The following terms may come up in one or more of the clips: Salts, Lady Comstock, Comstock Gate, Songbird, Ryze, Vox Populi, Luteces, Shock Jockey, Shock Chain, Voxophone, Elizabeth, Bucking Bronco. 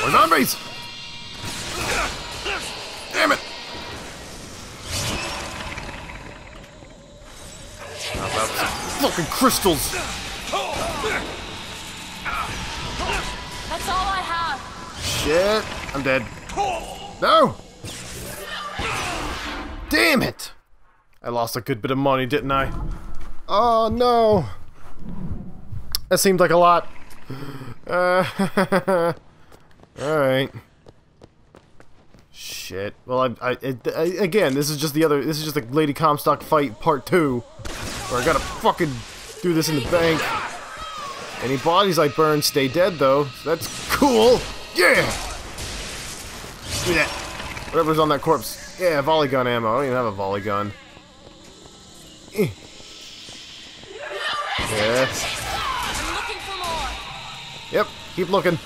More zombies! Damn it! Fucking crystals! That's all I have! Shit, I'm dead. No! Damn it! I lost a good bit of money, didn't I? Oh no! That seemed like a lot. Alright. Shit. Well, I again, this is just the other, this is just the Lady Comstock fight part 2. Where I gotta fucking do this in the bank. Any bodies I burn stay dead though, so that's cool! Yeah! Do that. Whatever's on that corpse. Yeah, volley gun ammo. I don't even have a volley gun. Eh. Yeah. Yep, keep looking.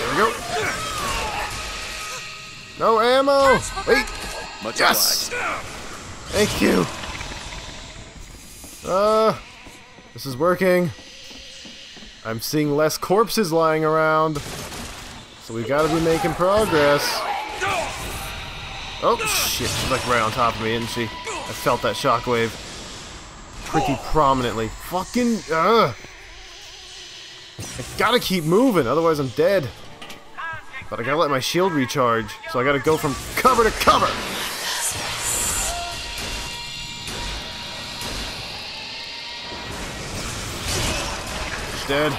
There we go. No ammo! Wait! Much yes! Thank you! This is working. I'm seeing less corpses lying around. So we gotta be making progress. Oh shit, she's like right on top of me, isn't she? I felt that shockwave pretty prominently. Fucking, I gotta keep moving, otherwise I'm dead. But I gotta let my shield recharge, so I gotta go from cover to cover! Dead.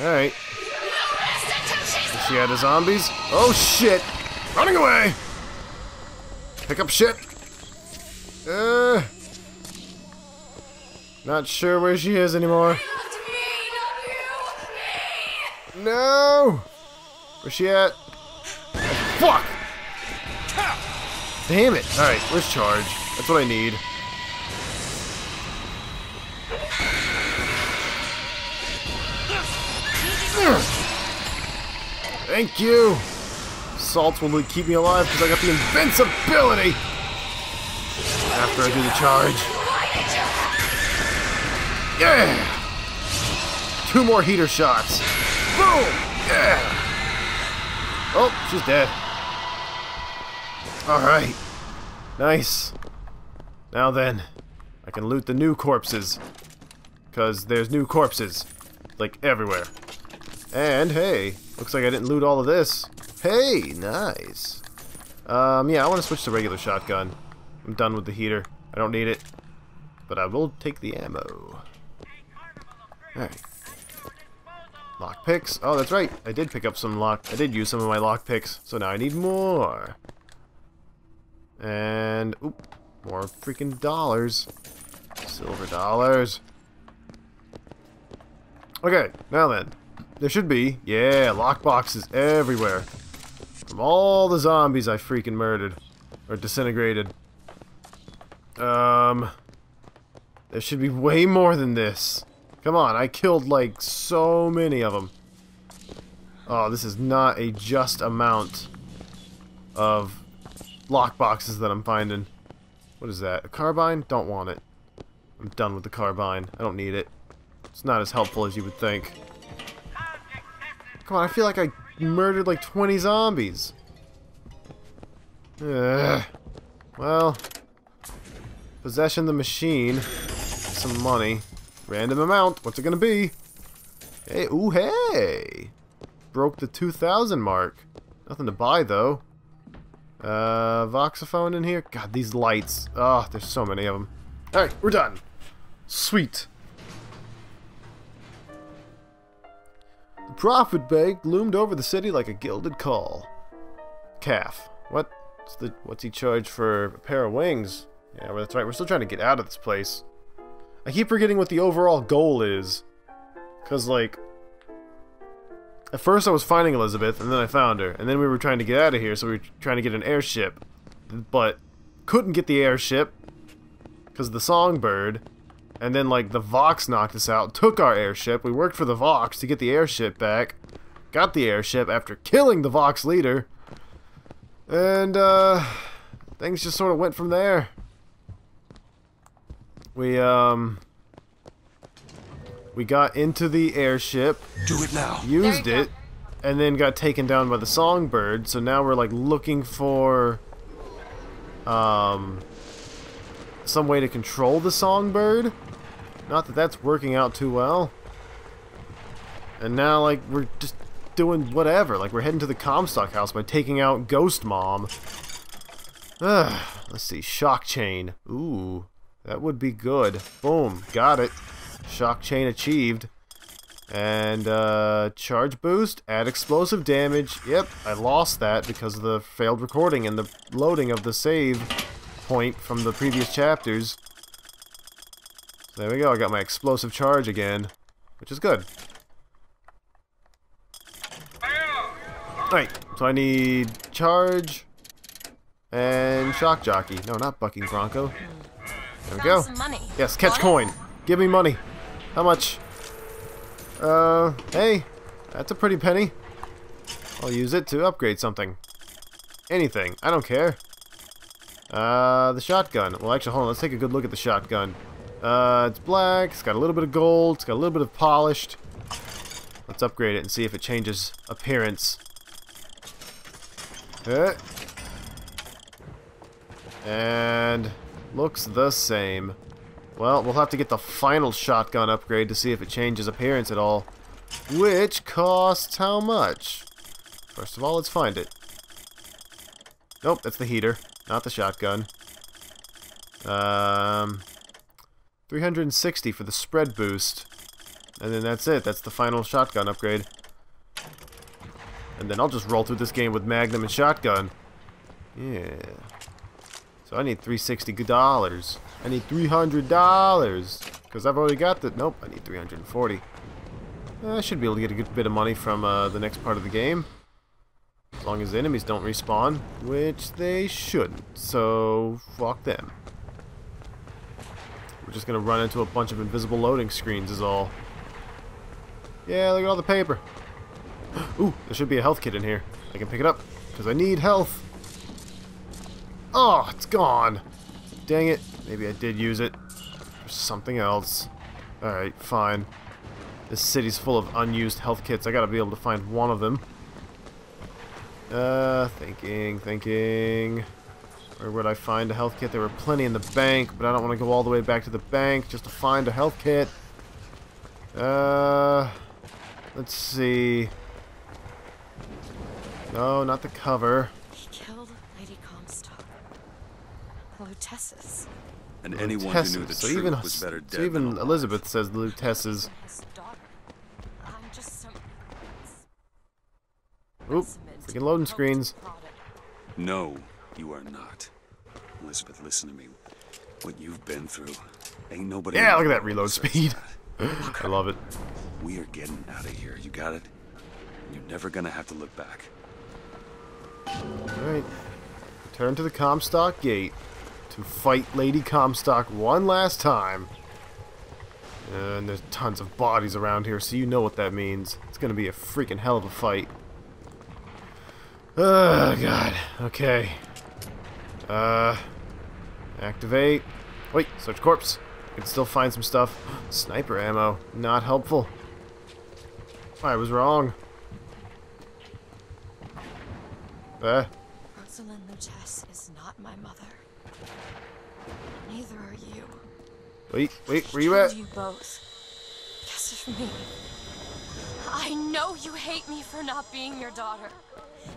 Alright. Is she out of zombies? Oh shit! Running away! Pick up shit. Not sure where she is anymore. No! Where's she at? Fuck! Damn it! Alright, where's charge? That's what I need. Thank you! Salts will keep me alive because I got the invincibility! After I do the charge. Yeah! 2 more heater shots. Boom! Yeah! Oh, she's dead. Alright. Nice. Now then, I can loot the new corpses. Because there's new corpses. Like, everywhere. And, hey, looks like I didn't loot all of this. Hey, nice. Yeah, I want to switch to regular shotgun. I'm done with the heater. I don't need it. But I will take the ammo. Alright. Lock picks. Oh, that's right. I did pick up some lock. I did use some of my lock picks. So now I need more. And, oop. More freaking dollars. Silver dollars. Okay, now then. There should be. Yeah, lock boxes everywhere. From all the zombies I freaking murdered. Or disintegrated. There should be way more than this. Come on, I killed like so many of them. Oh, this is not a just amount of lock boxes that I'm finding. What is that? A carbine? Don't want it. I'm done with the carbine. I don't need it. It's not as helpful as you would think. Come on, I feel like I murdered like 20 zombies. Ugh. Well, possession the machine, some money, random amount. What's it gonna be? Hey, ooh, hey! Broke the 2,000 mark. Nothing to buy though. Voxophone in here. God, these lights. Ah, oh, there's so many of them. All right, we're done. Sweet. The profit bank loomed over the city like a gilded calf. What? What's he charge for a pair of wings? Yeah, well, that's right. We're still trying to get out of this place. I keep forgetting what the overall goal is. Cause like, at first I was finding Elizabeth, and then I found her, and then we were trying to get out of here, so we were trying to get an airship, but couldn't get the airship because of the Songbird. And then, like, the Vox knocked us out, took our airship, we worked for the Vox to get the airship back, got the airship after killing the Vox leader, and, things just sort of went from there. We got into the airship. Do it now. Used it, and then got taken down by the Songbird. So now we're like looking for some way to control the Songbird. Not that that's working out too well. And now like we're just doing whatever. Like we're heading to the Comstock house by taking out Ghost Mom. Ugh. Let's see. Shock Chain. Ooh. That would be good. Boom. Got it. Shock Chain achieved. And, charge boost. Add explosive damage. Yep, I lost that because of the failed recording and the loading of the save point from the previous chapters. There we go. I got my explosive charge again, which is good. Alright, so I need charge and Shock Jockey. No, not Bucking Bronco. There we go. Yes, catch coin. Give me money. How much? Hey, that's a pretty penny. I'll use it to upgrade something. Anything. I don't care. The shotgun. Well, actually, hold on. Let's take a good look at the shotgun. It's black. It's got a little bit of gold. It's got a little bit of polished. Let's upgrade it and see if it changes appearance. And looks the same. Well, we'll have to get the final shotgun upgrade to see if it changes appearance at all. Which costs how much? First of all, let's find it. Nope, that's the heater, not the shotgun. 360 for the spread boost. And then that's it. That's the final shotgun upgrade. And then I'll just roll through this game with Magnum and shotgun. Yeah. So I need $360. I need $300 because I've already got the. Nope, I need 340. I should be able to get a good bit of money from the next part of the game, as long as the enemies don't respawn, which they shouldn't. So fuck them. We're just gonna run into a bunch of invisible loading screens, is all. Yeah, look at all the paper. Ooh, there should be a health kit in here. I can pick it up because I need health. Oh, it's gone. Dang it. Maybe I did use it for something else. Alright, fine. This city's full of unused health kits. I gotta be able to find one of them. Thinking. Where would I find a health kit? There were plenty in the bank, but I don't want to go all the way back to the bank just to find a health kit. Let's see. No, not the cover. He killed Lady Comstock. Luteces. And anyone who knew the truth was better dead. So even Elizabeth says Luteces. Oop, freaking loading screens. No, you are not. Elizabeth, listen to me. What you've been through, ain't nobody. Yeah, look at that reload speed. I love it. We are getting out of here. You got it? You're never gonna have to look back. Alright. Return to the Comstock Gate to fight Lady Comstock one last time. And there's tons of bodies around here, so you know what that means. It's gonna be a freaking hell of a fight. Oh god. Okay. Activate. Wait, search corpse. I can still find some stuff. Sniper ammo. Not helpful. I was wrong. Rosalind Luteces is not my mother. Neither are you. Wait, where you at? You both. Yes, of me. I know you hate me for not being your daughter,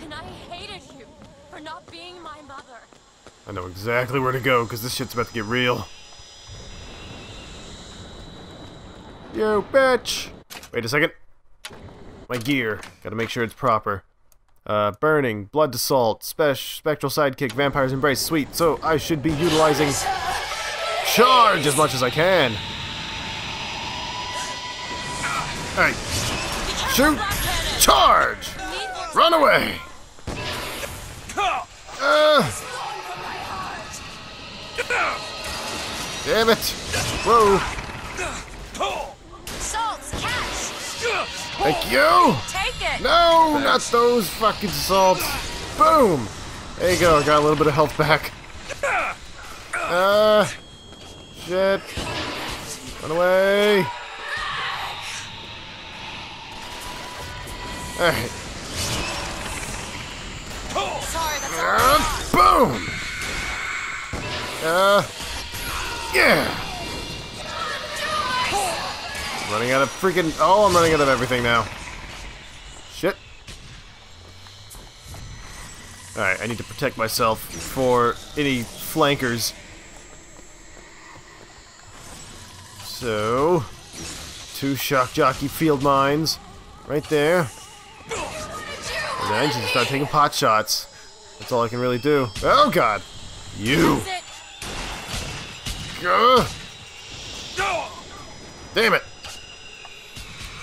and I hated you for not being my mother. I know exactly where to go because this shit's about to get real. Yo, bitch! Wait a second. My gear. Gotta make sure it's proper. Burning, blood to salt, spectral sidekick, vampire's embrace, sweet. So I should be utilizing charge as much as I can. Alright. Shoot! Charge! Run away! Damn it! Whoa! Salts, catch! Thank you! Take it. No, not those fucking salts. Boom! There you go, I got a little bit of health back. Shit! Run away! Alright. And boom! Yeah! Running out of freaking... Oh, I'm running out of everything now. Shit. Alright, I need to protect myself for any flankers. So... 2 Shock Jockey field mines. Right there. And I need to start taking pot shots. That's all I can really do. Oh, God! You! Damn it!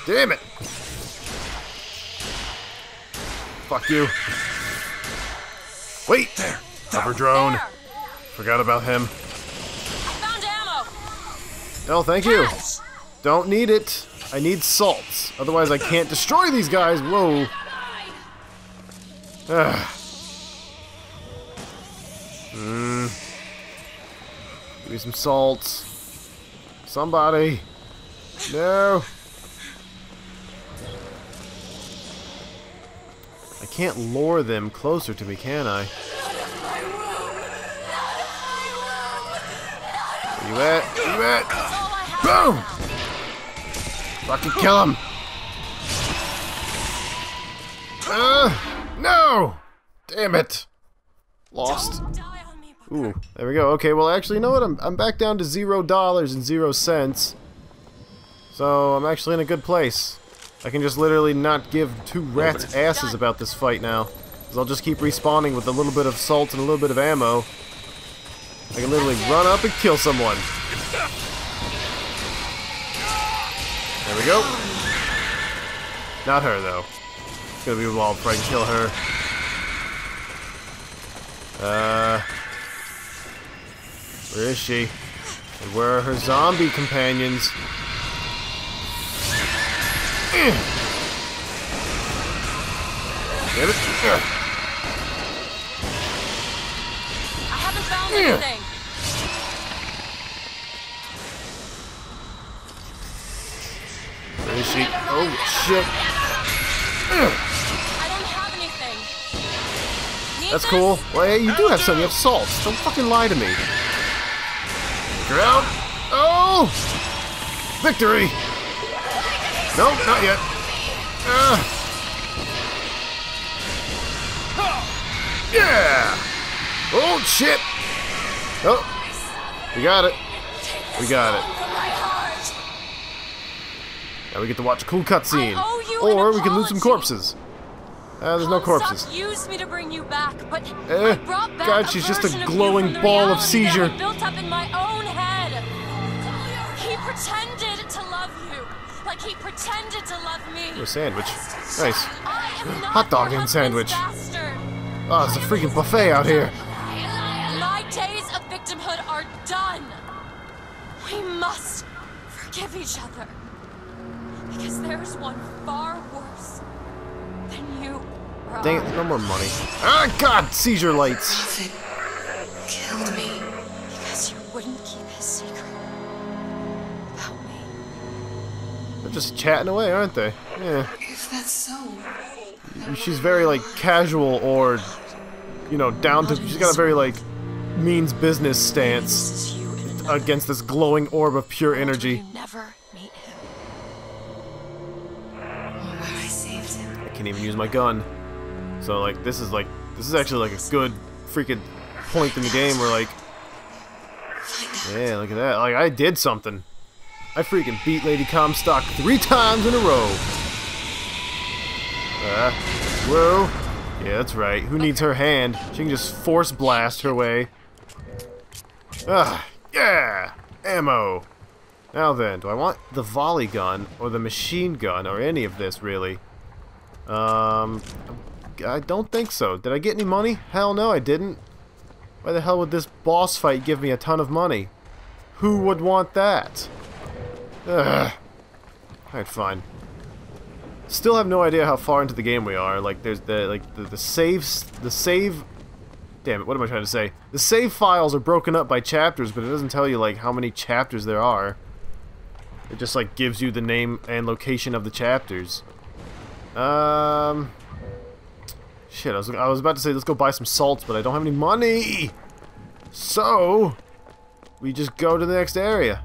Damn it! Fuck you. Wait! There! Cover drone! There. Forgot about him. I found ammo! Oh, thank you! Yes. Don't need it. I need salts. Otherwise I can't destroy these guys! Whoa! Ugh. Give me some salts. Somebody! No! I can't lure them closer to me, can I? Where you at? Where you at? Boom! Fucking kill him! No! Damn it! Lost. Ooh, there we go. Okay, well actually, you know what? I'm back down to $0.00. So, I'm actually in a good place. I can just literally not give two rats' asses about this fight now. Because I'll just keep respawning with a little bit of salt and a little bit of ammo. I can literally run up and kill someone. There we go. Not her, though. It's gonna be a wall fight and kill her. Where is she? And where are her zombie companions? Damn it. I haven't found anything. Where is she? Oh shit. I don't have anything. That's cool. Well, hey, you do have some. You have salts. Don't fucking lie to me. You're out. Oh! Victory! No, not yet. Yeah! Oh, shit! Oh, we got it. We got it. Now we get to watch a cool cutscene. Or we can loot some corpses. There's no corpses. Used me to bring you back, but I brought back God, she's just a glowing ball of seizure. Built up in my own head. He pretended to love you. Like he pretended to love me. A sandwich. Nice. Hot dog and sandwich. Oh, it's a freaking buffet out here. My days of victimhood are done. We must forgive each other. Because there's one far worse than you, Rob. Dang it, no more money. Ah, God, seizure lights. It killed me. Because you wouldn't keep his secret. They're just chatting away, aren't they? Yeah. If that's so, she's very like casual, or you know, down to. She's got a very like means business stance against this glowing orb of pure energy. Never meet him. I saved him. I can't even use my gun. So like, this is actually like a good freaking point in the game where like, yeah, look at that. Like I did something. I freaking beat Lady Comstock 3 times in a row! Whoa. Yeah, that's right. Who needs her hand? She can just force blast her way. Yeah! Ammo! Now then, do I want the volley gun, or the machine gun, or any of this, really? I don't think so. Did I get any money? Hell no, I didn't. Why the hell would this boss fight give me a ton of money? Who would want that? Ugh. Alright, fine. Still have no idea how far into the game we are. Like, there's the save Damn it, what am I trying to say? The save files are broken up by chapters, but it doesn't tell you, like, how many chapters there are. It just, like, gives you the name and location of the chapters. Shit, I was about to say, let's go buy some salts, but I don't have any money! So, we just go to the next area.